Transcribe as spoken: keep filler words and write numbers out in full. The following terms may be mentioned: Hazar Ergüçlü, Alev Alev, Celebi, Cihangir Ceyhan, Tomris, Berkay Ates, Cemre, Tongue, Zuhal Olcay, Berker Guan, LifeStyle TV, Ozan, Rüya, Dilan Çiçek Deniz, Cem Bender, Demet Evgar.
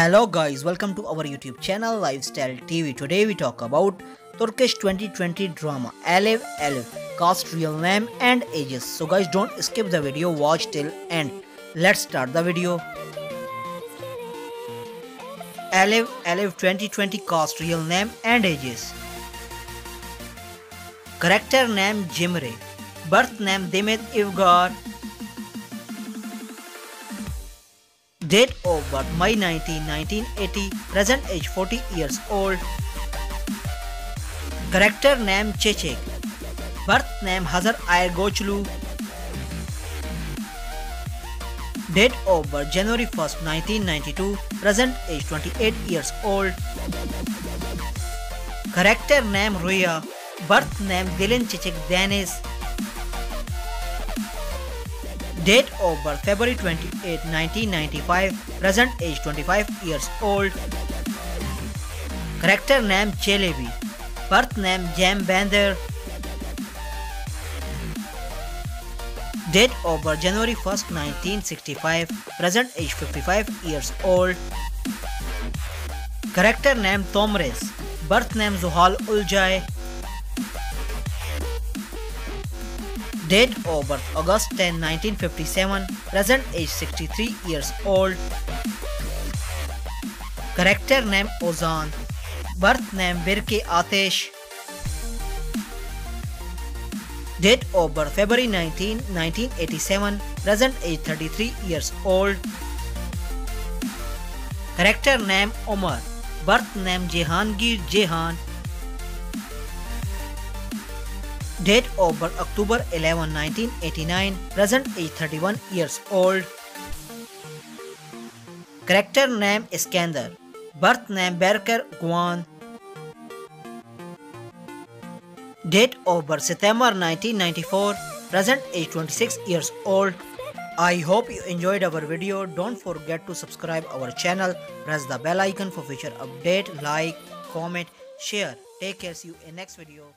Hello guys, welcome to our YouTube channel Lifestyle T V. Today we talk about Turkish twenty twenty drama Alev Alev, cast, real name and ages. So guys, don't skip the video, watch till end. Let's start the video. Alev Alev twenty twenty cast, real name and ages. Character name Cemre, birth name Demet Evgar, date of birth May nineteenth nineteen eighty, present age forty years old. Character name Çiçek, birth name Hazar Ergüçlü, date of birth January first nineteen ninety-two, present age twenty-eight years old. Character name Rüya, birth name Dilan Çiçek Deniz, date of birth February twenty-eighth nineteen ninety-five, present age twenty-five years old. Character name Çelebi, birth name Cem Bender, date of birth January first nineteen sixty-five, present age fifty-five years old. Character name Tomres, birth name Zuhal Olcay, date of birth August tenth nineteen fifty-seven, present age sixty-three years old. Character name Ozan, birth name Berkay Ates, date of birth February nineteenth nineteen eighty-seven, present age thirty-three years old. Character name Omar, birth name Cihangir Ceyhan, date of birth October eleventh nineteen eighty-nine, present age thirty-one years old. Character name Iskender, birth name Berker Guan, date of birth September nineteen ninety-four, present age twenty-six years old. I hope you enjoyed our video. Don't forget to subscribe our channel, press the bell icon for future update, like, comment, share. Take care, see you in next video.